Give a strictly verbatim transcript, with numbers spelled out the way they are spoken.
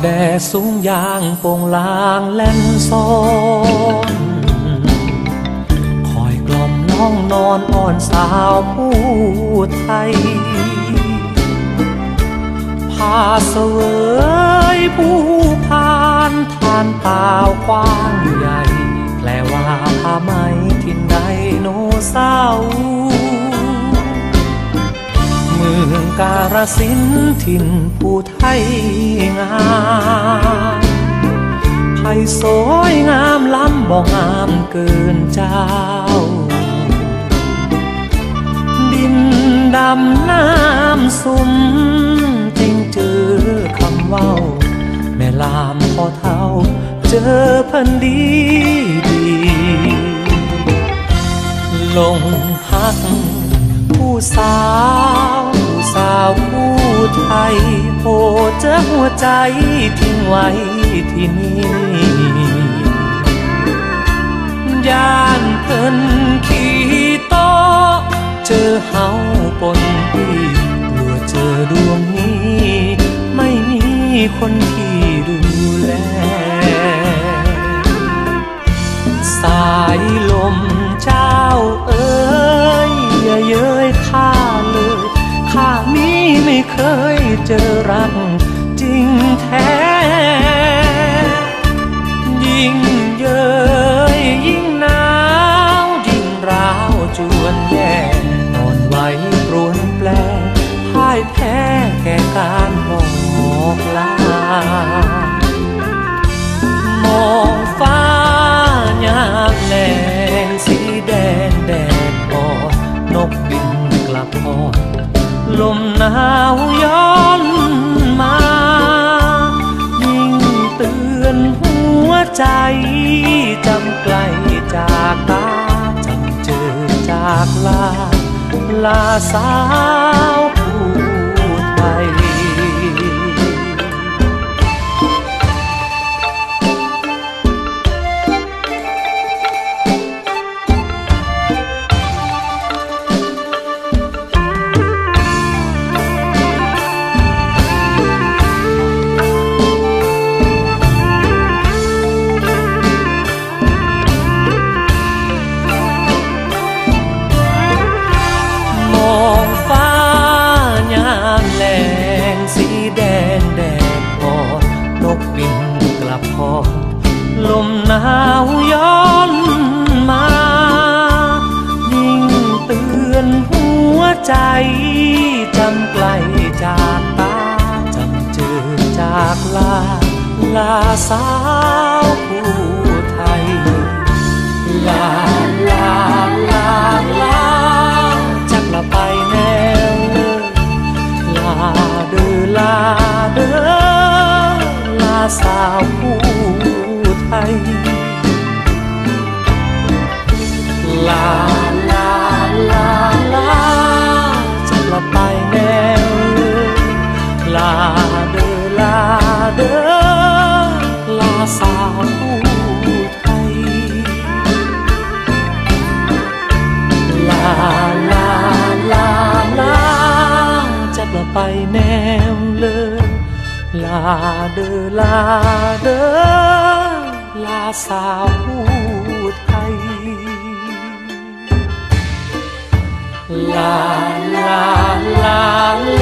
แดดสูงยางโป่งลางแล่นซ้อนคอยกล่อมน้องนอนอ่อนสาวผู้ไทยพาเสวยผู้พานทานเปล่าคว้างอยู่ใหญ่แปลว่าพาไม่ทิ้งใดโนเศร้าเมืองกาฬสินธุ์ถิ่นผู้ไทยงามไผ่สวยงามล้ำบ่งามเกินเจ้าดินดำน้ำสุมจึงเจอคำเว้าแม่ลามพอเท่าเจอพันดีดีลงหักผู้สาวสาวผู้ไทยโผล่เจอหัวใจทิ้งไว้ที่นี่ย่านเพิ่นขี้โตเจอเฮาปนพี่กลัวเจอดวงนี้ไม่มีคนที่ดูแลสายลมเจ้าเอ๋ยอย่าเย้ยข้าเลยข้านี้ไม่เคยเจอรักจริงแท้ยิ่งเย้ยยิ่งหนาวยิ่งร้าวจวนแย่อ่อนไหวปรวนแปรพ่ายแพ้แก่การบอกลามองฟ้ายามแลงสีแดงแดดอ่อนนกบินกลับพอลมหนาวย้อนมายิ่งเตือนหัวใจจำไกลจากตาจำเจอจากลาลาสาวผู้ไทยลมหนาวย้อนมายิ่งเตือนหัวใจจำไกลจากตาจำเจอจากลาลาสาวผู้ไทยลาลาลาลาจักละไปแนวลาเดือลาเดือลาสาวผู้ลาลาลาลาจะละไปแนวลาเดอลาเดอลาสาวผู้ไทยลาลาลาลาจะละไปแนวเลยลาเดอลาเดอลาสาวผู้ไทยลาลาลา